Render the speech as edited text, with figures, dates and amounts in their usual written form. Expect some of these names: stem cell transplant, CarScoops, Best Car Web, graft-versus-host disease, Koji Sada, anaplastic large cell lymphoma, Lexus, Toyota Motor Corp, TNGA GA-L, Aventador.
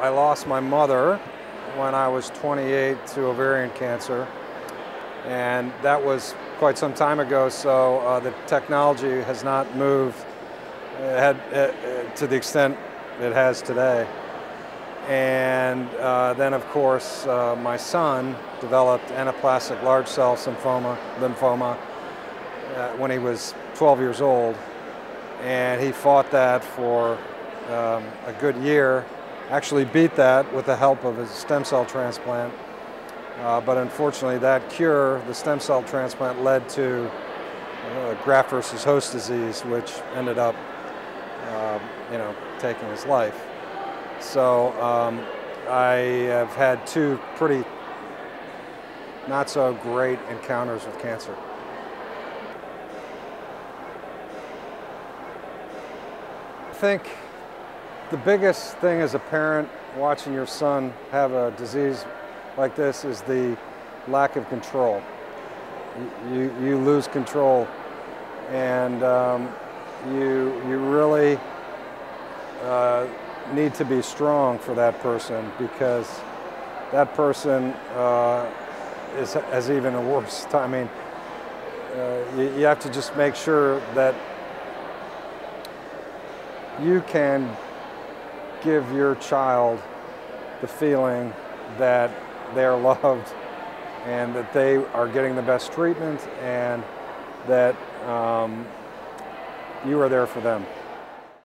I lost my mother when I was 28 to ovarian cancer, and that was quite some time ago, so the technology has not moved to the extent it has today. And then, of course, my son developed anaplastic large cell lymphoma when he was 12 years old, and he fought that for a good year, actually beat that with the help of his stem cell transplant. But unfortunately, that cure, the stem cell transplant, led to graft-versus-host disease, which ended up, taking his life. So I have had two pretty not so great encounters with cancer. I think the biggest thing as a parent watching your son have a disease like this is the lack of control. You lose control, and you really need to be strong for that person, because that person has even a worse time. I mean, you have to just make sure that you can give your child the feeling that they are loved and that they are getting the best treatment and that you are there for them.